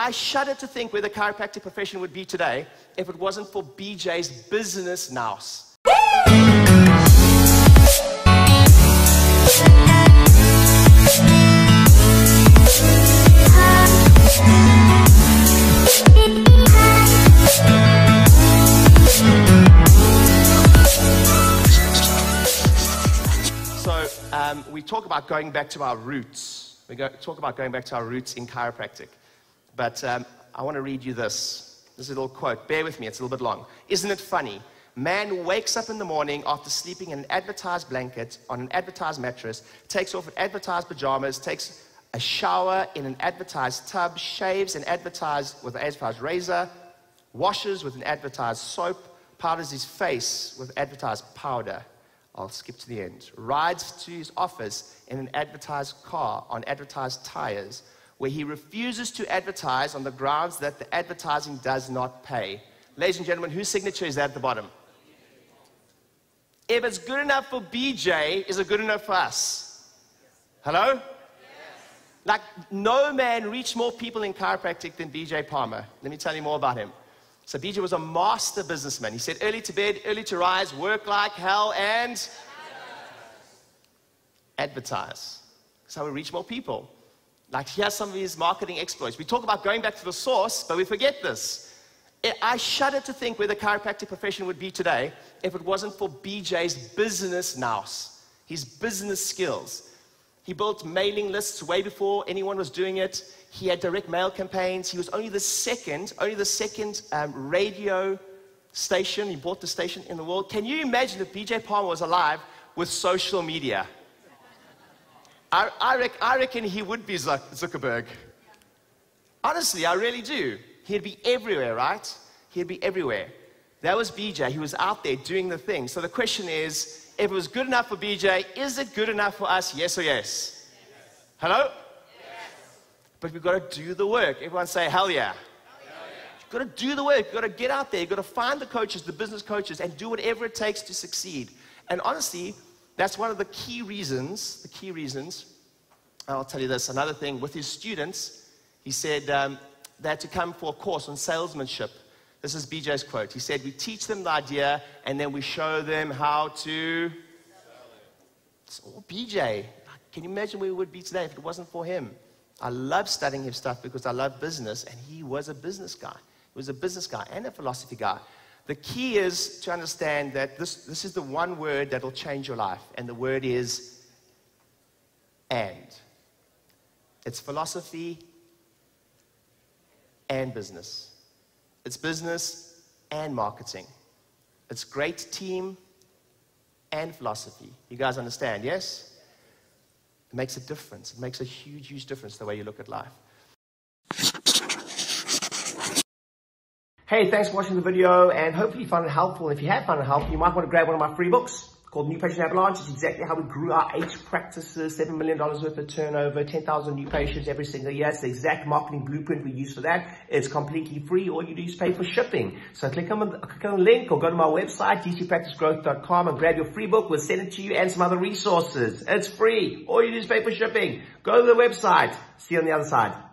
I shudder to think where the chiropractic profession would be today if it wasn't for BJ's business nous. We talk about going back to our roots. We talk about going back to our roots in chiropractic. But I want to read you this. This is a little quote. Bear with me, it's a little bit long. Isn't it funny? Man wakes up in the morning after sleeping in an advertised blanket, on an advertised mattress, takes off an advertised pajamas, takes a shower in an advertised tub, shaves with an advertised razor, washes with an advertised soap, powders his face with advertised powder. I'll skip to the end. Rides to his office in an advertised car on advertised tires, where he refuses to advertise on the grounds that the advertising does not pay. Ladies and gentlemen, whose signature is that at the bottom? If it's good enough for BJ, is it good enough for us? Hello? Yes. Like, no man reached more people in chiropractic than BJ Palmer. Let me tell you more about him. So BJ was a master businessman. He said, early to bed, early to rise, work like hell, and advertise. That's how we reach more people. Like, here's some of his marketing exploits. We talk about going back to the source, but we forget this. I shudder to think where the chiropractic profession would be today if it wasn't for BJ's business nous, his business skills. He built mailing lists way before anyone was doing it. He had direct mail campaigns. He was only the second radio station. He bought the station in the world. Can you imagine if BJ Palmer was alive with social media? I reckon he would be Zuckerberg. Honestly, I really do. He'd be everywhere, right? He'd be everywhere. That was BJ. He was out there doing the thing. So the question is, if it was good enough for BJ, is it good enough for us? Yes or yes? Yes. Hello? Yes. But we've got to do the work. Everyone say, hell yeah. Hell yeah. You've got to do the work. You've got to get out there. You've got to find the coaches, the business coaches, and do whatever it takes to succeed. And honestly, that's one of the key reasons, I'll tell you this, another thing, with his students, he said they had to come for a course on salesmanship. This is BJ's quote. He said, we teach them the idea, and then we show them how to sell it. It's all BJ. Can you imagine where we would be today if it wasn't for him? I love studying his stuff because I love business, and he was a business guy. He was a business guy and a philosophy guy. The key is to understand that this is the one word that will change your life, and the word is and. It's philosophy and business. It's business and marketing. It's great team and philosophy. You guys understand, yes? It makes a difference. It makes a huge, huge difference the way you look at life. Hey, thanks for watching the video, and hopefully you found it helpful. If you have found it helpful, you might want to grab one of my free books called New Patient Avalanche. It's exactly how we grew our 8 practices, $7 million worth of turnover, 10,000 new patients every single year. It's the exact marketing blueprint we use for that. It's completely free. All you do is pay for shipping. So click on the link or go to my website, dcpracticegrowth.com, and grab your free book. We'll send it to you and some other resources. It's free. All you do is pay for shipping. Go to the website. See you on the other side.